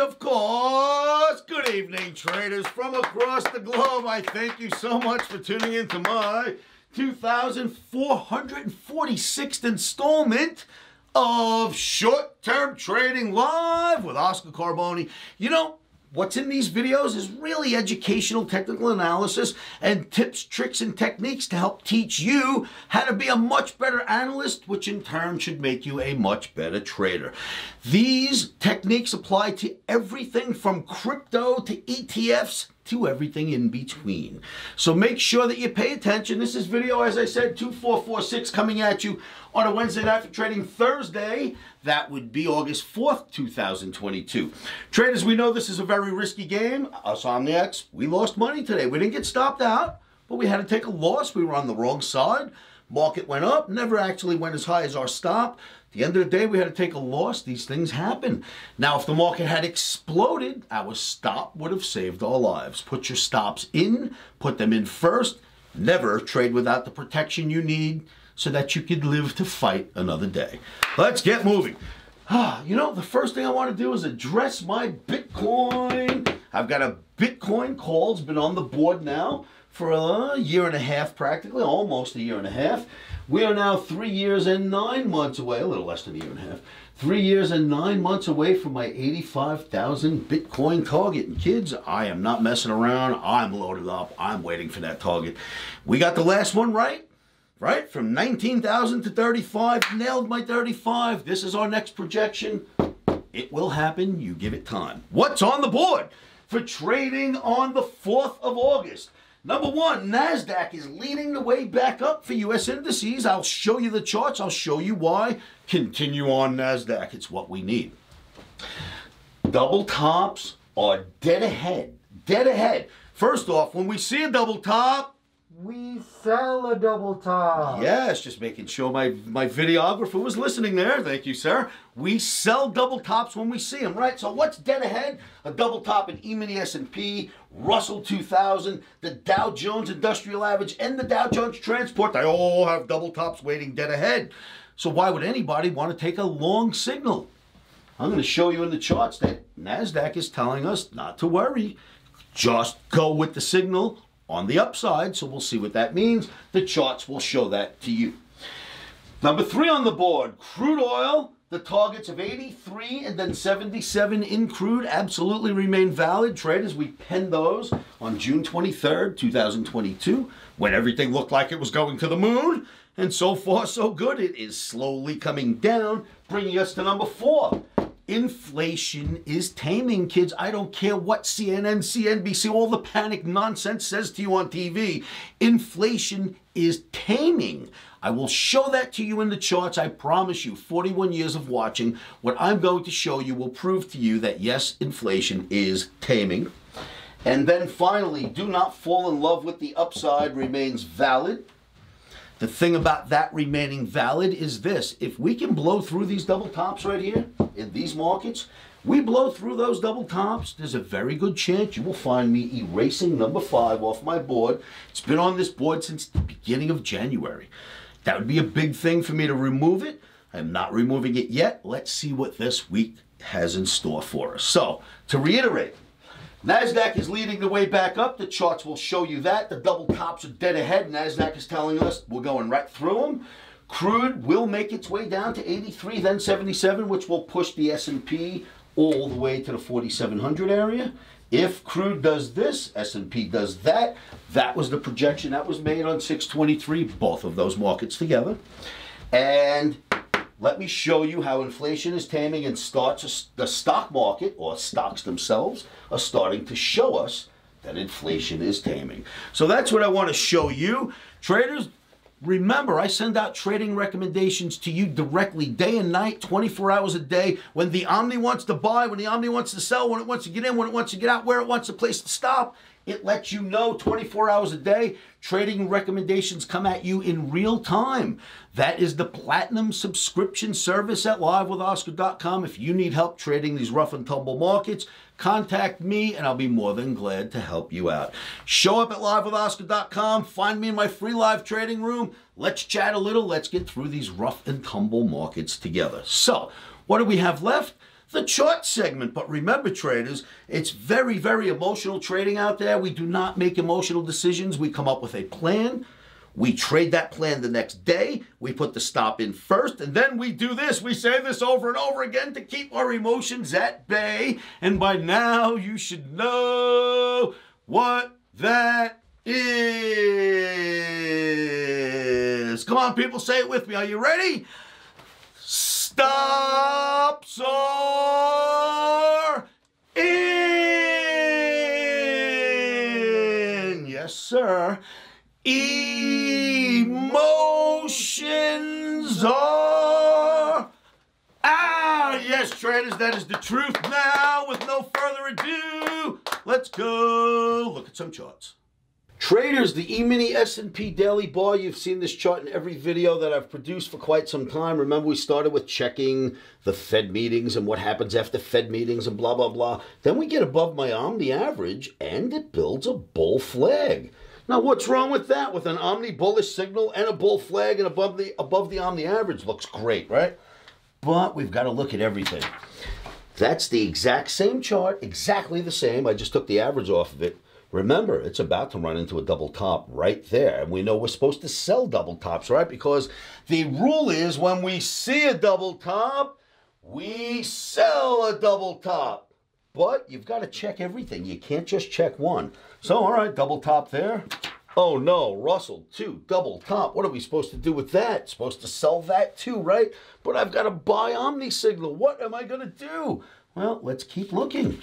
And of course, good evening, traders from across the globe. I thank you so much for tuning in to my 2,446th installment of Short-Term Trading Live with Oscar Carboni. You know, what's in these videos is really educational technical analysis and tips, tricks, and techniques to help teach you how to be a much better analyst, which in turn should make you a much better trader. These techniques apply to everything from crypto to ETFs to everything in between. So make sure that you pay attention. This is video, as I said, 2446 coming at you on a Wednesday night for trading Thursday. That would be August 4th, 2022. Traders, we know this is a very risky game. Us Omniacs, we lost money today. We didn't get stopped out, but we had to take a loss. We were on the wrong side. Market went up, never actually went as high as our stop. At the end of the day, we had to take a loss. These things happen. Now, if the market had exploded, our stop would have saved our lives. Put your stops in, put them in first. Never trade without the protection you need so that you could live to fight another day. Let's get moving. You know, the first thing I want to do is address my Bitcoin. I've got a Bitcoin call. It's been on the board now for a year and a half, practically, almost a year and a half. We are now 3 years and 9 months away, a little less than a year and a half, 3 years and 9 months away from my 85,000 Bitcoin target. And kids, I am not messing around. I'm loaded up. I'm waiting for that target. We got the last one right. Right? From 19,000 to 35, nailed my 35. This is our next projection. It will happen. You give it time. What's on the board for trading on the 4th of August? Number one, NASDAQ is leading the way back up for U.S. indices. I'll show you the charts. I'll show you why. Continue on NASDAQ. It's what we need. Double tops are dead ahead. Dead ahead. First off, when we see a double top, we sell a double top. Yes, just making sure my videographer was listening there. Thank you, sir. We sell double tops when we see them, right? So what's dead ahead? A double top in E-mini S&P, Russell 2000, the Dow Jones Industrial Average, and the Dow Jones Transport. They all have double tops waiting dead ahead. So why would anybody want to take a long signal? I'm going to show you in the charts that NASDAQ is telling us not to worry. Just go with the signal on the upside, so we'll see what that means. The charts will show that to you. Number three on the board, crude oil. The targets of 83 and then 77 in crude absolutely remain valid. Traders, we penned those on June 23rd, 2022, when everything looked like it was going to the moon. And so far, so good. It is slowly coming down, bringing us to number four. Inflation is taming, kids. I don't care what CNN, CNBC, all the panic nonsense says to you on TV. Inflation is taming. I will show that to you in the charts. I promise you, 41 years of watching, what I'm going to show you will prove to you that, yes, inflation is taming. And then finally, do not fall in love with the upside remains valid. The thing about that remaining valid is this. If we can blow through these double tops right here in these markets, we blow through those double tops, there's a very good chance you will find me erasing number five off my board. It's been on this board since the beginning of January. That would be a big thing for me to remove it. I'm not removing it yet. Let's see what this week has in store for us. So, to reiterate, NASDAQ is leading the way back up. The charts will show you that. The double tops are dead ahead. NASDAQ is telling us we're going right through them. Crude will make its way down to 83, then 77, which will push the S&P all the way to the 4,700 area. If crude does this, S&P does that. That was the projection that was made on 623, both of those markets together. And let me show you how inflation is taming and the stock market, or stocks themselves, are starting to show us that inflation is taming. So that's what I want to show you. Traders, remember, I send out trading recommendations to you directly, day and night, 24 hours a day. When the Omni wants to buy, when the Omni wants to sell, when it wants to get in, when it wants to get out, where it wants to place to stop. It lets you know 24 hours a day. Trading recommendations come at you in real time. That is the platinum subscription service at livewithoscar.com. If you need help trading these rough and tumble markets, contact me and I'll be more than glad to help you out. Show up at livewithoscar.com. Find me in my free live trading room. Let's chat a little. Let's get through these rough and tumble markets together. So, what do we have left? the chart segment. But remember, traders, it's very, very emotional trading out there. We do not make emotional decisions. We come up with a plan. We trade that plan the next day. We put the stop in first, and then we do this. We say this over and over again to keep our emotions at bay. And by now, you should know what that is. Come on, people, say it with me. Are you ready? Stops are in. Yes, sir. Emotions are out. Yes, traders, that is the truth. Now, with no further ado, let's go look at some charts. Traders, the E-mini S&P daily bar, you've seen this chart in every video that I've produced for quite some time. Remember, we started with checking the Fed meetings and what happens after Fed meetings and blah, blah, blah. Then we get above my Omni average, and it builds a bull flag. Now, what's wrong with that? With an Omni bullish signal and a bull flag and above the Omni average, looks great, right? But we've got to look at everything. That's the exact same chart, exactly the same. I just took the average off of it. Remember, it's about to run into a double top right there. And we know we're supposed to sell double tops, right? Because the rule is when we see a double top, we sell a double top. But you've got to check everything. You can't just check one. So, all right, double top there. Oh, no, Russell, two, double top. What are we supposed to do with that? Supposed to sell that too, right? But I've got to buy OmniSignal. What am I going to do? Well, let's keep looking.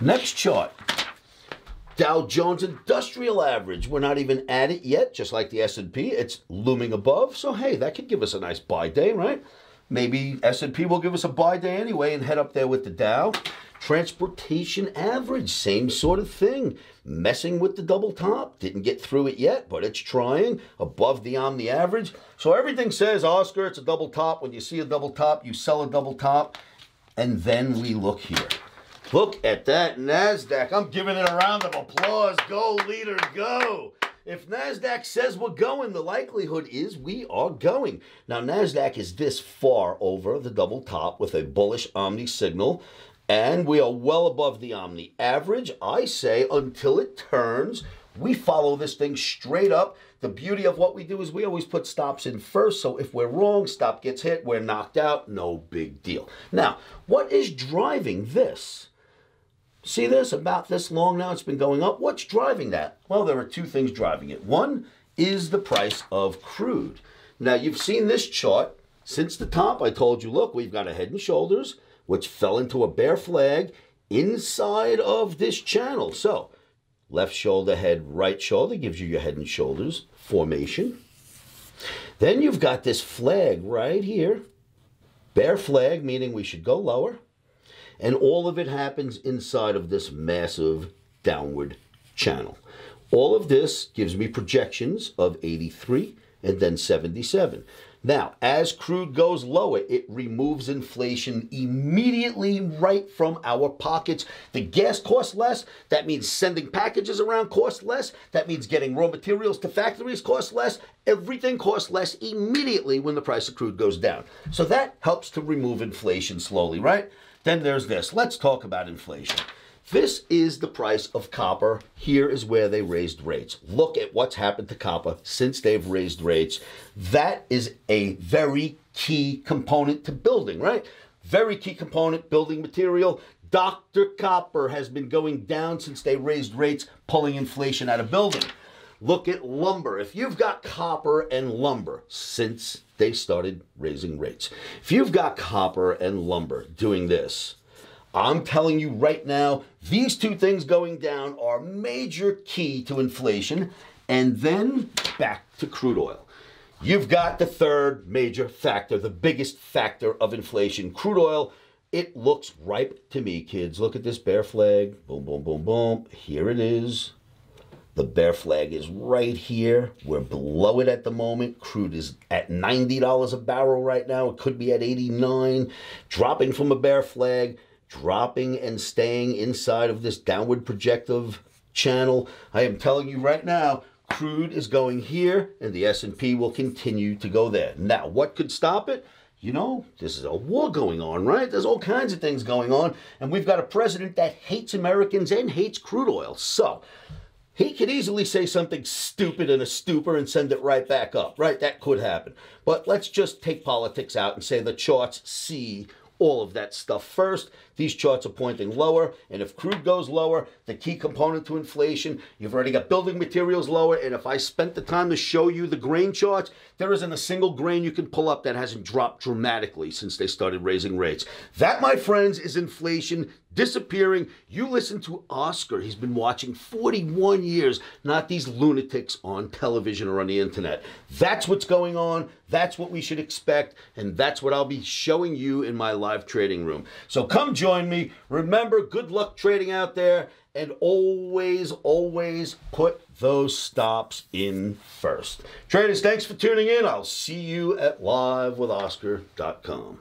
Next chart. Dow Jones Industrial Average. We're not even at it yet, just like the S&P. It's looming above. So, hey, that could give us a nice buy day, right? Maybe S&P will give us a buy day anyway and head up there with the Dow. Transportation average, same sort of thing. Messing with the double top. Didn't get through it yet, but it's trying. Above the Omni average. So everything says, Oscar, it's a double top. When you see a double top, you sell a double top. And then we look here. Look at that NASDAQ. I'm giving it a round of applause. Go, leader, go. If NASDAQ says we're going, the likelihood is we are going. Now, NASDAQ is this far over the double top with a bullish Omni signal. And we are well above the Omni average. I say until it turns, we follow this thing straight up. The beauty of what we do is we always put stops in first. So if we're wrong, stop gets hit, we're knocked out, no big deal. Now, what is driving this? See this? About this long now, it's been going up. What's driving that? Well, there are two things driving it. One is the price of crude. Now, you've seen this chart. Since the top, I told you, look, we've got a head and shoulders, which fell into a bear flag inside of this channel. So left shoulder, head, right shoulder gives you your head and shoulders formation. Then you've got this flag right here, bear flag, meaning we should go lower. And all of it happens inside of this massive downward channel. All of this gives me projections of 83 and then 77. Now, as crude goes lower, it removes inflation immediately right from our pockets. The gas costs less. That means sending packages around costs less. That means getting raw materials to factories costs less. Everything costs less immediately when the price of crude goes down. So that helps to remove inflation slowly, right? Then there's this. Let's talk about inflation. This is the price of copper. Here is where they raised rates. Look at what's happened to copper since they've raised rates. That is a very key component to building, right? Very key component, building material. Dr. Copper has been going down since they raised rates, pulling inflation out of building. Look at lumber. If you've got copper and lumber since they started raising rates, if you've got copper and lumber doing this, I'm telling you right now, these two things going down are major key to inflation. And then back to crude oil. You've got the third major factor, the biggest factor of inflation, crude oil. It looks ripe to me, kids. Look at this bear flag. Boom, boom, boom, boom. Here it is. The bear flag is right here. We're below it at the moment. Crude is at $90 a barrel right now. It could be at 89, dropping from a bear flag. Dropping and staying inside of this downward projective channel. I am telling you right now, crude is going here and the S&P will continue to go there. Now, what could stop it? you know, this is a war going on, right? There's all kinds of things going on. And we've got a president that hates Americans and hates crude oil. So he could easily say something stupid in a stupor and send it right back up, right? That could happen. But let's just take politics out and say the charts see all of that stuff first. These charts are pointing lower, and if crude goes lower, the key component to inflation, you've already got building materials lower, and if I spent the time to show you the grain charts, there isn't a single grain you can pull up that hasn't dropped dramatically since they started raising rates. That, my friends, is inflation disappearing. You listen to Oscar. He's been watching 41 years, not these lunatics on television or on the internet. That's what's going on. That's what we should expect, and that's what I'll be showing you in my live trading room. So come join me. Remember, good luck trading out there, and always, always put those stops in first. Traders, thanks for tuning in. I'll see you at livewithoscar.com.